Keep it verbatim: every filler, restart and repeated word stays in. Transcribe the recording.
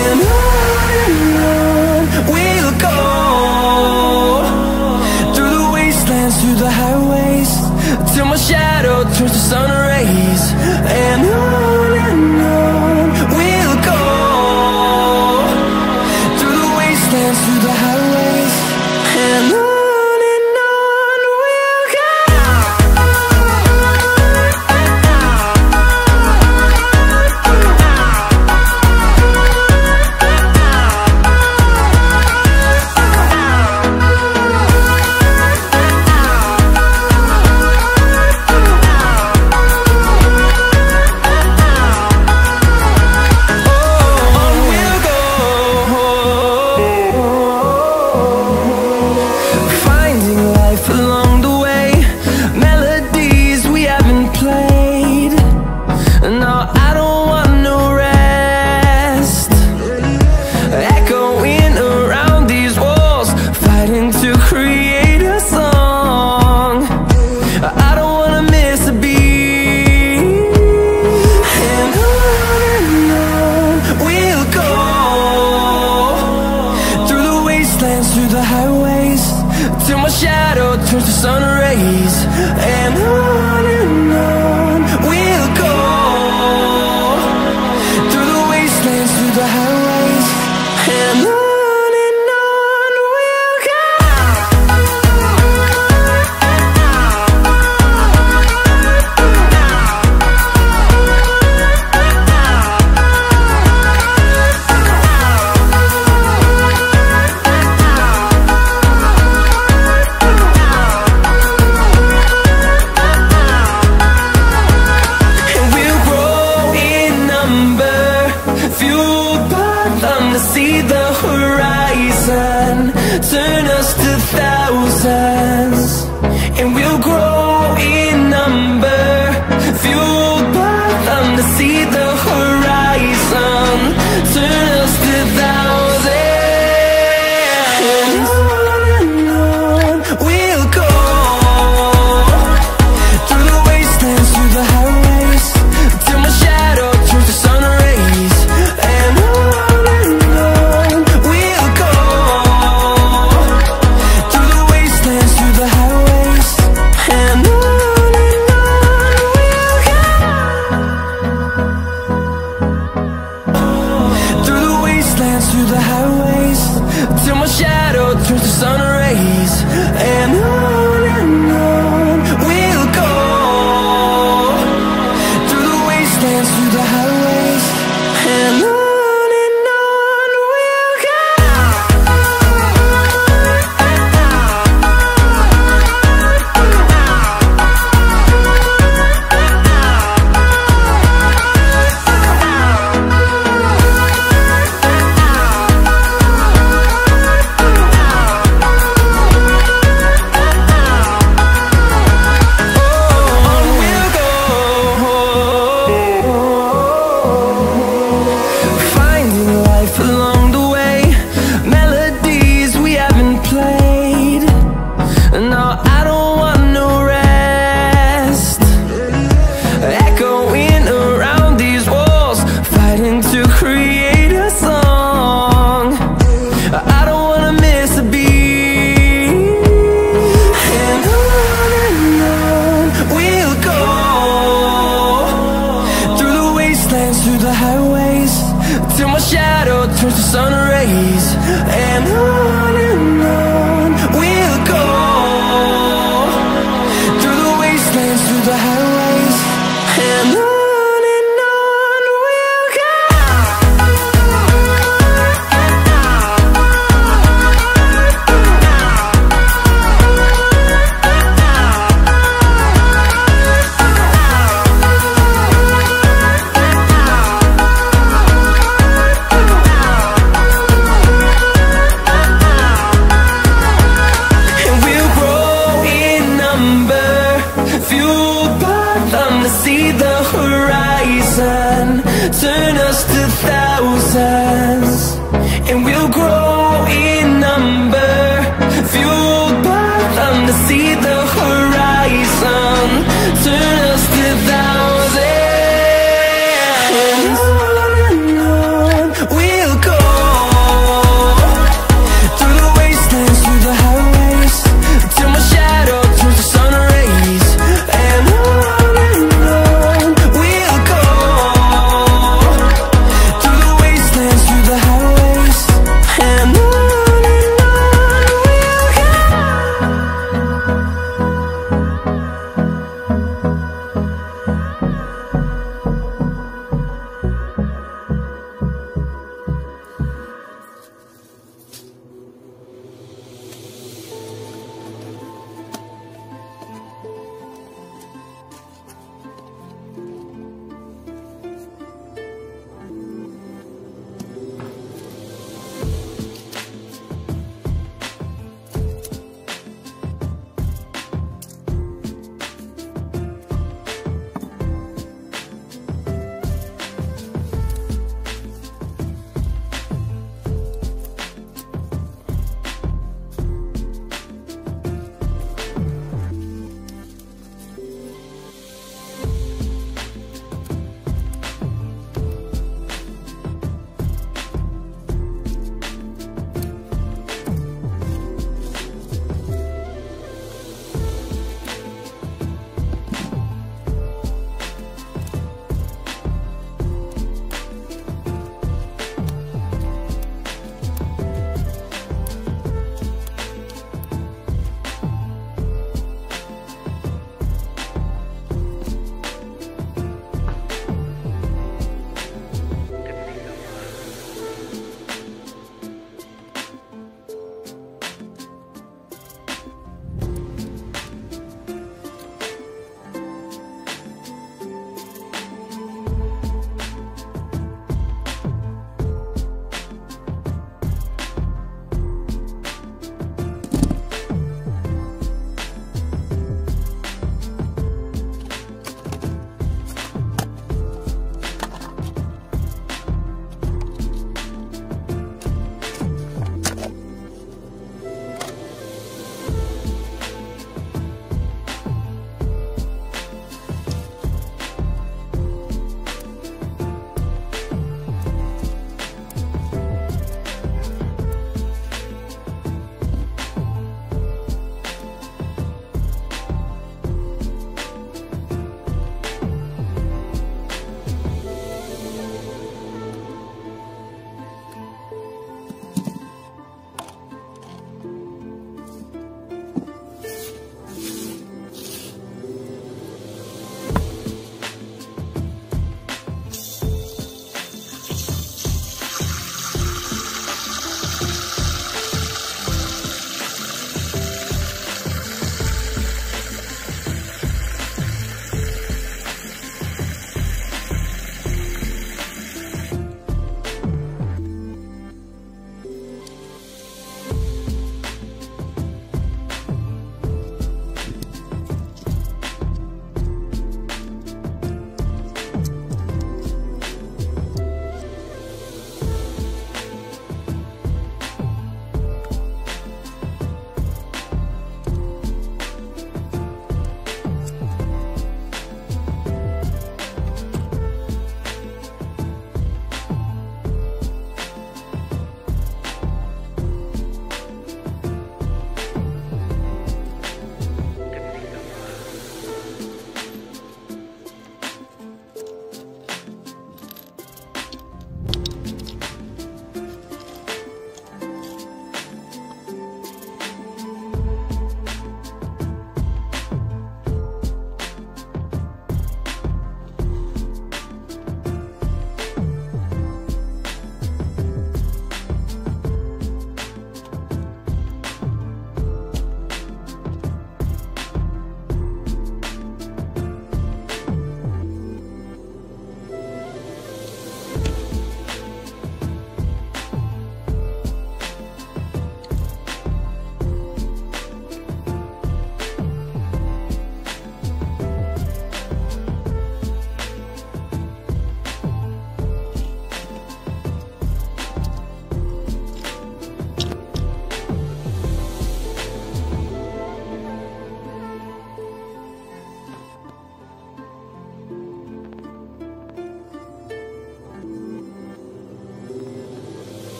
And on and on we'll go, through the wastelands, through the highways, till my shadow turns to sun rays. And on and on we'll go, through the wastelands, through the highways, and on. Through the highways, till my shadow turns to sun rays. And on and on we'll go, through the wastelands, through the highways, and on. See the horizon turn us to thousands, and we'll grow in number, fueled by them. To see the horizon turn us to thousands, and on and on we'll go, through the wastelands, through the highways, till my shadow turns to sun rays. And on the highways, till my shadow turns to sun rays. And on and on we'll go, through the wastelands, through the highways, and on. Through the highways, till my shadow turns to sun rays. And on and on we'll go, through the wastelands, through the highways, and on. Fueled by turn us to thousands, and we'll grow.